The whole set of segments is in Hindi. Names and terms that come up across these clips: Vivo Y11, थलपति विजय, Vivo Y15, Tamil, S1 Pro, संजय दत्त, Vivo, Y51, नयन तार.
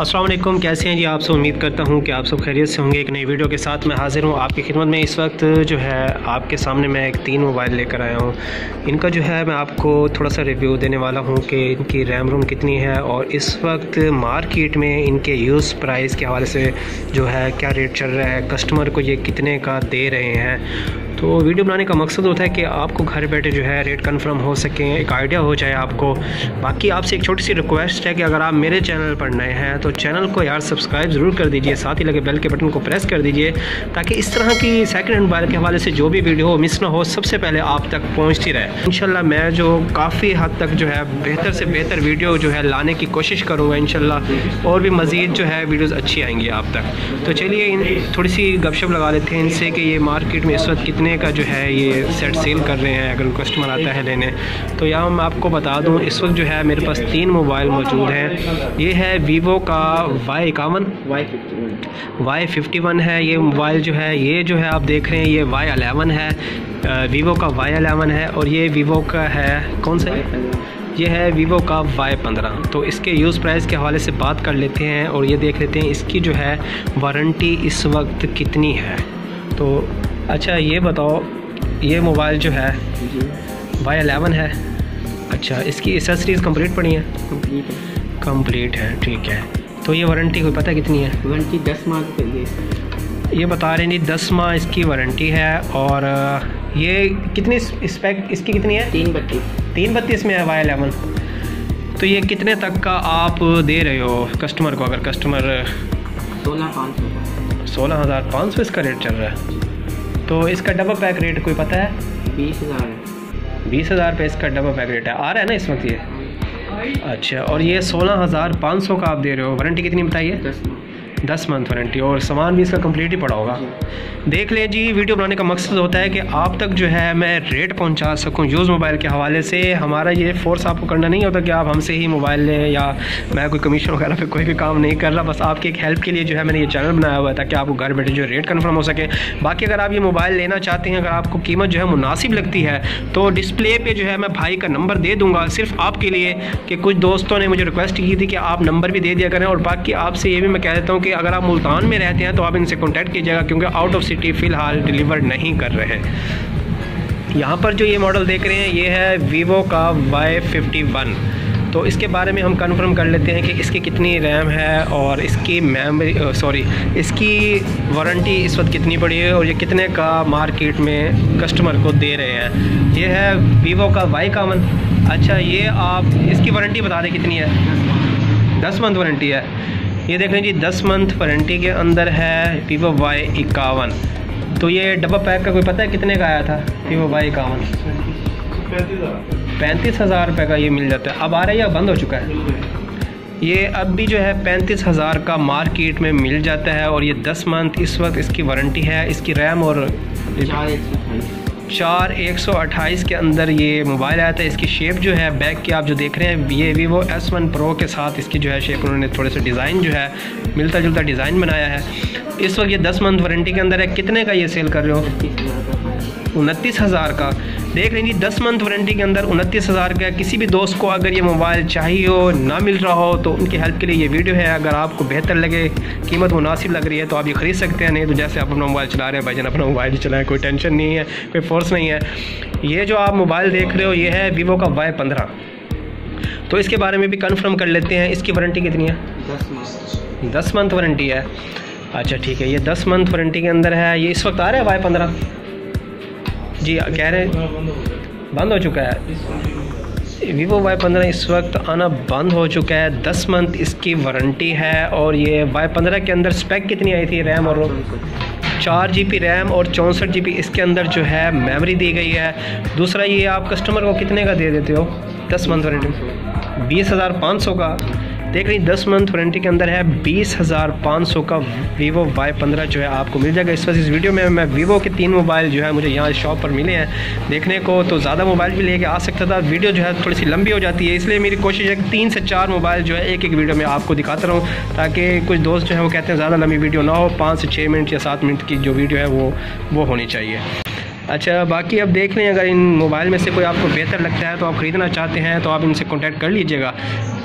अस्सलाम वालेकुम, कैसे हैं जी आप सब। उम्मीद करता हूं कि आप सब खैरियत से होंगे। एक नई वीडियो के साथ मैं हाज़िर हूं आपकी खिदमत में। इस वक्त जो है आपके सामने मैं एक 3 मोबाइल लेकर आया हूं। इनका जो है मैं आपको थोड़ा सा रिव्यू देने वाला हूं कि इनकी रैम रूम कितनी है और इस वक्त मार्केट में इनके यूज़ प्राइस के हवाले से जो है क्या रेट चल रहा है, कस्टमर को ये कितने का दे रहे हैं। तो वीडियो बनाने का मकसद होता है कि आपको घर बैठे जो है रेट कंफर्म हो सकें, एक आइडिया हो जाए आपको। बाकी आपसे एक छोटी सी रिक्वेस्ट है कि अगर आप मेरे चैनल पर नए हैं तो चैनल को यार सब्सक्राइब ज़रूर कर दीजिए, साथ ही लगे बेल के बटन को प्रेस कर दीजिए ताकि इस तरह की सेकंड हैंड मोबाइल के हवाले से जो भी वीडियो मिस ना हो, सबसे पहले आप तक पहुँचती रहे। इंशाल्लाह मैं जो काफ़ी हद तक जो है बेहतर से बेहतर वीडियो जो है लाने की कोशिश करूँगा इंशाल्लाह, और भी मज़ीद जो है वीडियोज़ अच्छी आएँगी आप तक। तो चलिए थोड़ी सी गपशप लगा लेते हैं इनसे कि ये मार्केट में इस वक्त कितने का जो है ये सेट सेल कर रहे हैं, अगर कस्टमर आता है लेने। तो यहाँ मैं आपको बता दूँ, इस वक्त जो है मेरे पास 3 मोबाइल मौजूद हैं। ये है वीवो का Y51, Y51 है ये मोबाइल जो है। ये जो है आप देख रहे हैं ये Y11 है, वीवो का Y11 है। और ये वीवो का है कौन सा, ये है वीवो का Y15। तो इसके यूज़ प्राइस के हवाले से बात कर लेते हैं और ये देख लेते हैं इसकी जो है वारंटी इस वक्त कितनी है। तो अच्छा ये बताओ, ये मोबाइल जो है Y11 है, अच्छा इसकी एसेसरीज़ कंप्लीट पड़ी है? कंप्लीट है, ठीक है। तो ये वारंटी कोई पता कितनी है? वारंटी 10 माह के लिए ये बता रहे हैं जी, 10 माह इसकी वारंटी है। और ये कितनी स्पेक इसकी कितनी है? 332 में है Y11। तो ये कितने तक का आप दे रहे हो कस्टमर को? अगर कस्टमर 16,500 इसका रेट चल रहा है, तो इसका डबल पैक रेट कोई पता है? 20,000 पे इसका डबल पैक रेट है, आ रहा है ना इस वक्त ये। अच्छा, और ये 16,500 का आप दे रहे हो। वारंटी कितनी बताइए? 10 मंथ वारंटी। और सामान भी इसका कंप्लीट ही पड़ा होगा। देख लें जी, वीडियो बनाने का मकसद होता है कि आप तक जो है मैं रेट पहुंचा सकूं यूज़ मोबाइल के हवाले से। हमारा ये फोर्स आपको करना नहीं होता कि आप हमसे ही मोबाइल लें, या मैं कोई कमीशन वगैरह पे कोई भी काम नहीं कर रहा। बस आपकी एक हेल्प के लिए जो है मैंने ये चैनल बनाया हुआ है ताकि आपको घर बैठे जो रेट कन्फर्म हो सके। बाकी अगर आप ये मोबाइल लेना चाहते हैं, अगर आपको कीमत जो है मुनासिब लगती है, तो डिस्प्ले पर जो है मैं भाई का नंबर दे दूँगा सिर्फ आपके लिए कि कुछ दोस्तों ने मुझे रिक्वेस्ट की थी कि आप नंबर भी दे दिया करें। और बाकी आपसे ये भी मैं कह देता हूँ कि अगर आप मुल्तान में रहते हैं तो आप इनसे कॉन्टैक्ट कीजिएगा, क्योंकि आउट ऑफ सिटी फ़िलहाल डिलीवर नहीं कर रहे हैं। यहाँ पर जो ये मॉडल देख रहे हैं ये है वीवो का Y51। तो इसके बारे में हम कंफर्म कर लेते हैं कि इसकी कितनी रैम है और इसकी मेमोरी इसकी वारंटी इस वक्त कितनी पड़ी है और ये कितने का मार्केट में कस्टमर को दे रहे हैं। ये है वीवो का Y51। अच्छा, ये आप इसकी वारंटी बता दें कितनी है? 10 मंथ वारंटी है। ये देख लें जी, 10 मंथ वारंटी के अंदर है वीवो Y51। तो ये डबल पैक का कोई पता है कितने का आया था वीवो Y51? 35,000 रुपये का ये मिल जाता है। अब आ रहा है या बंद हो चुका है? ये अब भी जो है 35,000 का मार्केट में मिल जाता है। और ये 10 मंथ इस वक्त इसकी वारंटी है। इसकी रैम और 4128 के अंदर ये मोबाइल आया था। इसकी शेप जो है बैक की आप जो देख रहे हैं, ये वीवो S1 Pro के साथ इसकी जो है शेप उन्होंने थोड़े से डिज़ाइन जो है मिलता जुलता डिज़ाइन बनाया है। इस वक्त ये 10 मंथ वारंटी के अंदर है। कितने का ये सेल कर रहे हो? 29,000 का। देख लेंगे 10 मंथ वारंटी के अंदर 29,000 का। किसी भी दोस्त को अगर ये मोबाइल चाहिए हो, ना मिल रहा हो, तो उनकी हेल्प के लिए ये वीडियो है। अगर आपको बेहतर लगे, कीमत मुनासिब लग रही है, तो आप ये ख़रीद सकते हैं। नहीं तो जैसे आप अपना मोबाइल चला रहे हैं भाईजान, अपना मोबाइल चलाएं, कोई टेंशन नहीं है, कोई फोर्स नहीं है। ये जो आप मोबाइल देख रहे हो ये है वीवो का Y15। तो इसके बारे में भी कन्फर्म कर लेते हैं। इसकी वारंटी कितनी है? 10 मंथ वारंटी है। अच्छा ठीक है, ये 10 मंथ वारंटी के अंदर है। ये इस वक्त आ रहा है Y15 जी, कह रहे बंद हो चुका है। वीवो Y15 इस वक्त आना बंद हो चुका है। 10 मंथ इसकी वारंटी है। और ये Y15 के अंदर स्पेक कितनी आई थी? रैम और 4 GB रैम और 64 GB इसके अंदर जो है मेमोरी दी गई है। दूसरा, ये आप कस्टमर को कितने का दे देते हो 10 मंथ वारंटी में? 20,500 का। देख रही 10 मंथ वारंटी के अंदर है 20,500 का वीवो Y15 जो है आपको मिल जाएगा। इस वक्त इस वीडियो में मैं वीवो के 3 मोबाइल जो है मुझे यहाँ शॉप पर मिले हैं देखने को। तो ज़्यादा मोबाइल भी लेके आ सकता था, वीडियो जो है थोड़ी सी लंबी हो जाती है, इसलिए मेरी कोशिश है कि 3 से 4 मोबाइल जो है एक वीडियो में आपको दिखाता रहूँ, ताकि कुछ दोस्त जो है वो कहते हैं ज़्यादा लंबी वीडियो ना हो, 5 से 6 मिनट या 7 मिनट की जो वीडियो है वो होनी चाहिए। अच्छा बाकी आप देख लें, अगर इन मोबाइल में से कोई आपको बेहतर लगता है तो आप ख़रीदना चाहते हैं तो आप इनसे कॉन्टैक्ट कर लीजिएगा,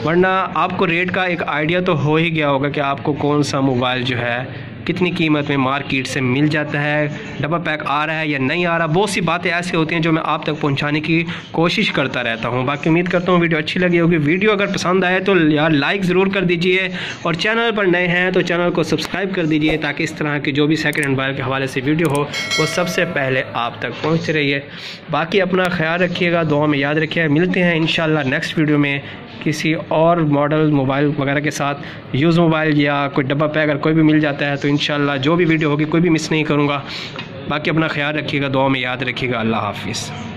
वरना आपको रेट का एक आइडिया तो हो ही गया होगा कि आपको कौन सा मोबाइल जो है कितनी कीमत में मार्केट से मिल जाता है, डबल पैक आ रहा है या नहीं आ रहा। बहुत सी बातें ऐसी होती हैं जो मैं आप तक पहुंचाने की कोशिश करता रहता हूं। बाकी उम्मीद करता हूं वीडियो अच्छी लगी होगी। वीडियो अगर पसंद आए तो यार लाइक ज़रूर कर दीजिए, और चैनल पर नए हैं तो चैनल को सब्सक्राइब कर दीजिए ताकि इस तरह की जो भी सेकेंड हैंड मोबाइल के हवाले से वीडियो हो वो सबसे पहले आप तक पहुँच रही है। बाकी अपना ख्याल रखिएगा, दुआ में याद रखिएगा। मिलते हैं इंशाल्लाह नेक्स्ट वीडियो में किसी और मॉडल मोबाइल वगैरह के साथ। यूज़ मोबाइल या कोई डब्बा पैक अगर कोई भी मिल जाता है तो इंशाल्लाह जो भी वीडियो होगी कोई भी मिस नहीं करूँगा। बाकी अपना ख्याल रखिएगा, दुआ में याद रखिएगा। अल्लाह हाफिज़।